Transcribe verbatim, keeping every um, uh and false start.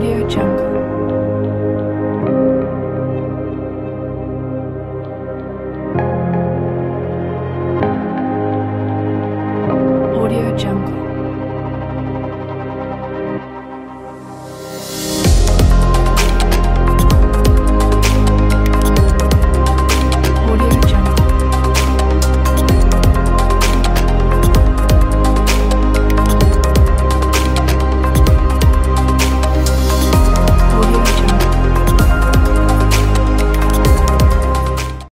AudioJungle.